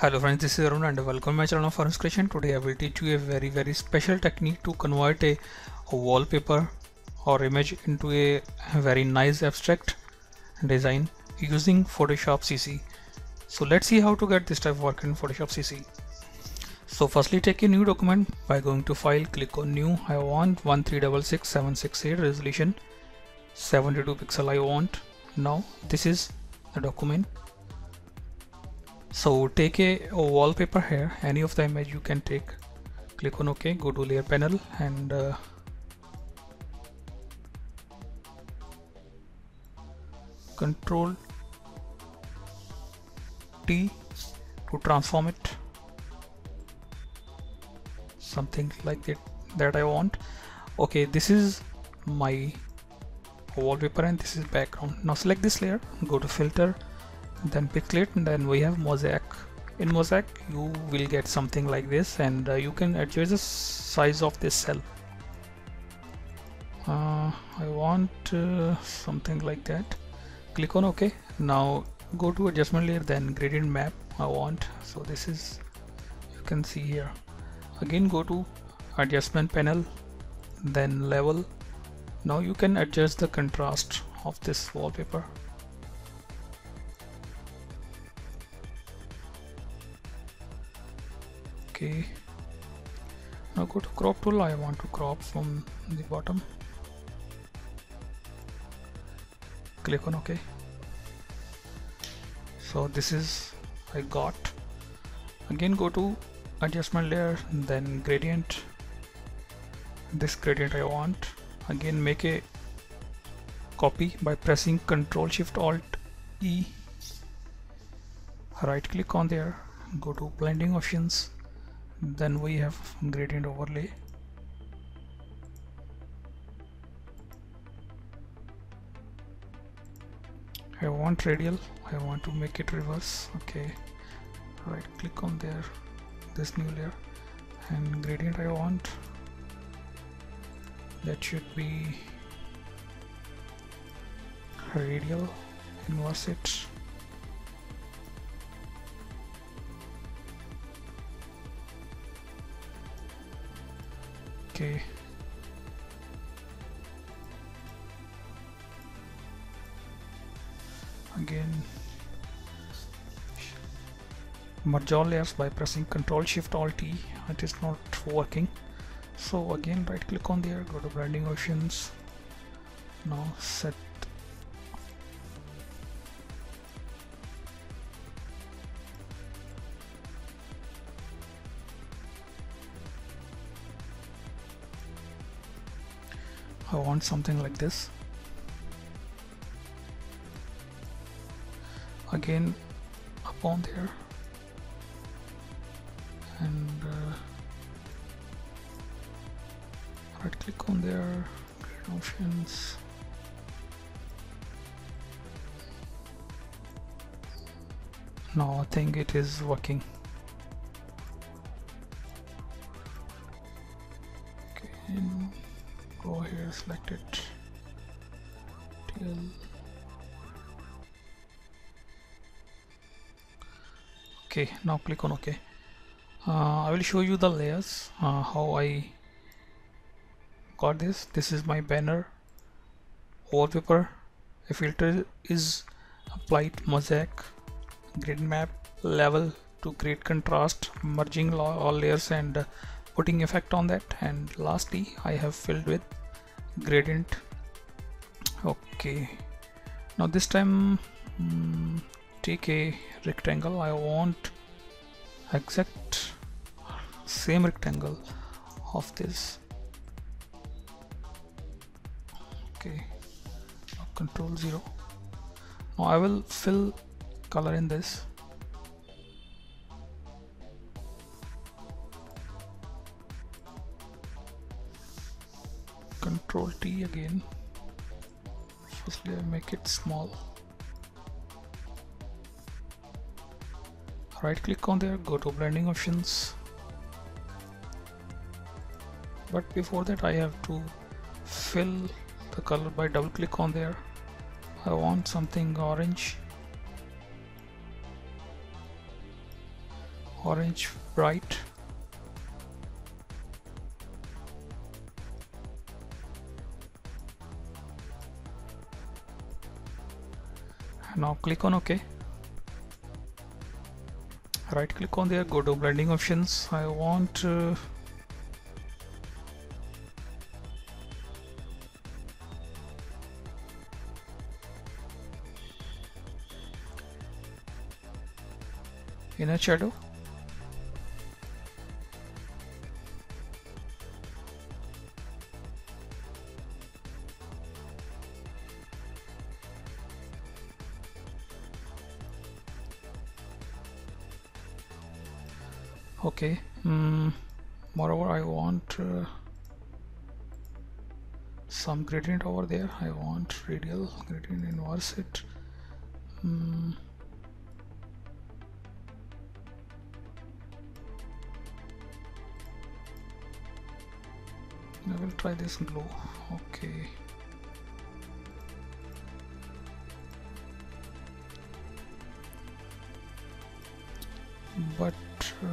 Hello friends, this is Arun and welcome to my channel of Arunz Creation. Today I will teach you a very special technique to convert a wallpaper or image into a very nice abstract design using Photoshop CC. So let's see how to get this type of work in Photoshop CC. So firstly take a new document by going to file, click on new. I want 1366768 resolution 72 pixel I want. Now this is the document. So take a wallpaper here, any of the image you can take, click on OK, go to layer panel and Control T to transform it, something like that I want. Okay, this is my wallpaper and this is background. Now select this layer, go to filter, then pixelate, and then we have mosaic. In mosaic you will get something like this, and you can adjust the size of this cell. I want something like that. Click on OK. Now go to adjustment layer, then gradient map I want. So this is, you can see here. Again go to adjustment panel, then level. Now you can adjust the contrast of this wallpaper. Okay, now go to crop tool. I want to crop from the bottom. Click on OK. So this is I got. Again go to adjustment layer, then gradient. This gradient I want. Again make a copy by pressing Ctrl Shift Alt E. Right click on there, go to blending options. Then we have gradient overlay. I want radial, I want to make it reverse. Okay, right click on there, this new layer, and gradient I want, that should be radial, inverse it. Okay, again merge all layers by pressing Ctrl Shift Alt E. It is not working, so again right click on there, go to blending options. Now set I want something like this. Again up on there and right click on there, gradient options, now I think it is working. Go here, select it till okay. Now click on OK. I will show you the layers, how I got this. This is my banner wallpaper. A filter is applied, mosaic, gradient map, level to create contrast, merging all layers and putting effect on that, and lastly I have filled with gradient. Okay, now this time take a rectangle. I want exact same rectangle of this. Okay, now Control 0. Now I will fill color in this. Control T again. Firstly I make it small. Right click on there, go to blending options. But before that I have to fill the color by double click on there. I want something orange. orange bright. Now click on OK. Right click on there, go to blending options. I want inner shadow. Okay, moreover I want some gradient over there. I want radial gradient, inverse it. I will try this glow. Okay, but I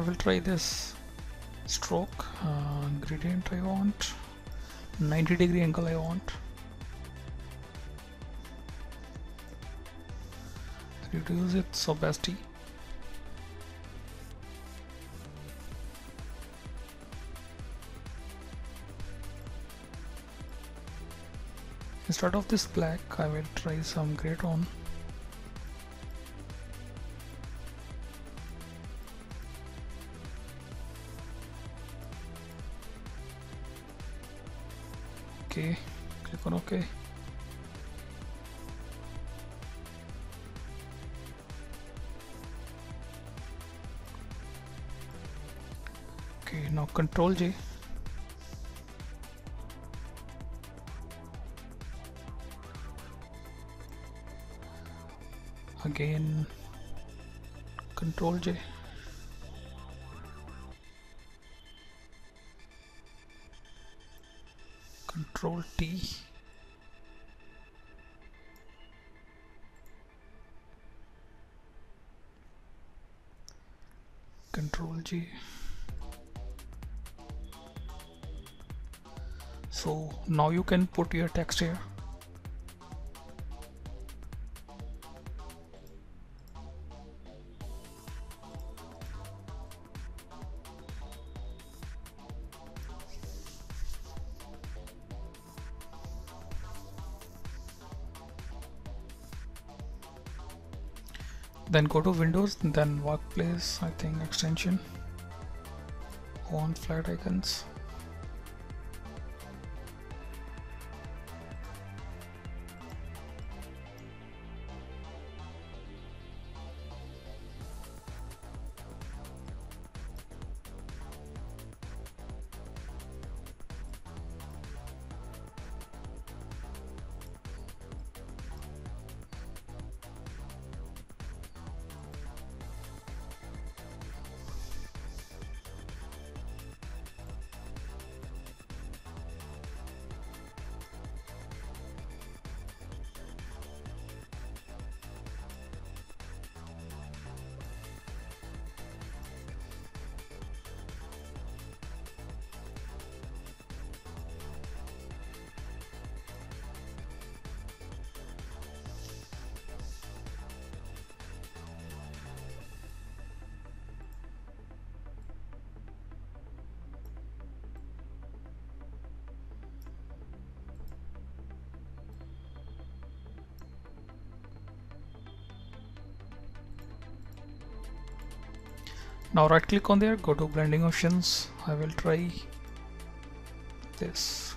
will try this stroke gradient. I want 90-degree angle. I want reduce its opacity. Instead of this black, I will try some gray tone. Okay, click on OK. Okay, now Control J. Again, Control J. Control T. Control G. So now you can put your text here. Then go to Windows, then Workplace, I think Extension, on Flat Icons. Now right click on there, go to blending options. I will try this.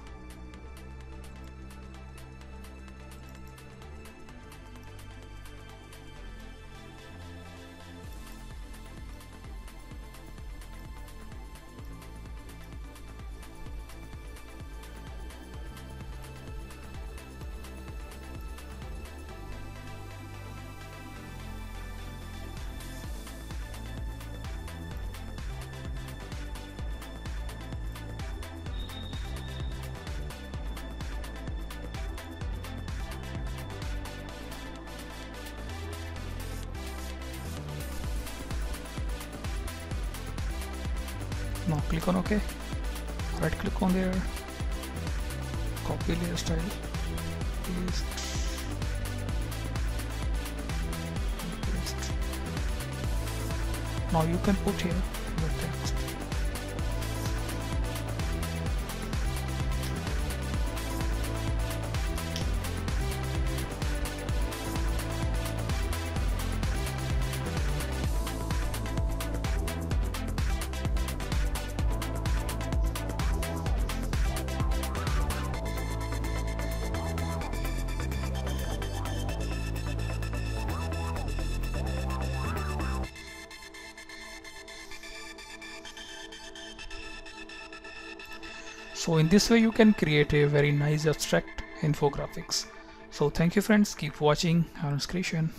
Now click on OK, right click on there, copy layer style, paste. Now you can put here the text. So in this way you can create a very nice abstract infographics. So thank you friends, keep watching Arunz Creation.